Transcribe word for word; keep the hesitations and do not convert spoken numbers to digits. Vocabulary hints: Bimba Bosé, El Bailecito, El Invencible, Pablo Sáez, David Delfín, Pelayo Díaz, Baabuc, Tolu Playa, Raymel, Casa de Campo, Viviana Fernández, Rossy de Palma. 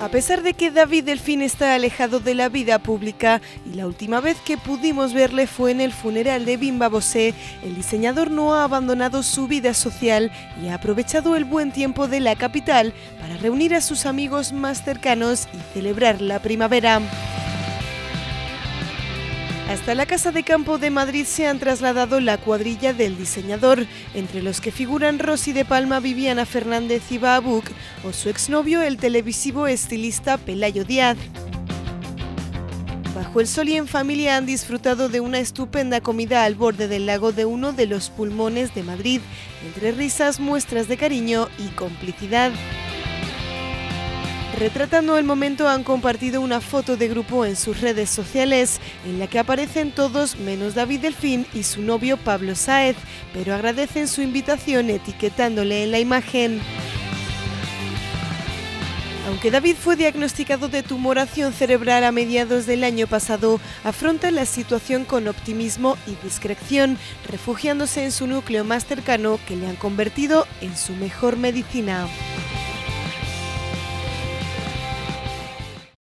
A pesar de que David Delfín está alejado de la vida pública y la última vez que pudimos verle fue en el funeral de Bimba Bosé, el diseñador no ha abandonado su vida social y ha aprovechado el buen tiempo de la capital para reunir a sus amigos más cercanos y celebrar la primavera. Hasta la Casa de Campo de Madrid se han trasladado la cuadrilla del diseñador, entre los que figuran Rossy de Palma, Viviana Fernández y Baabuc, o su exnovio, el televisivo estilista Pelayo Díaz. Bajo el sol y en familia han disfrutado de una estupenda comida al borde del lago de uno de los pulmones de Madrid, entre risas, muestras de cariño y complicidad. Retratando el momento han compartido una foto de grupo en sus redes sociales en la que aparecen todos menos David Delfín y su novio Pablo Sáez, pero agradecen su invitación etiquetándole en la imagen. Aunque David fue diagnosticado de tumoración cerebral a mediados del año pasado, afronta la situación con optimismo y discreción, refugiándose en su núcleo más cercano que le han convertido en su mejor medicina.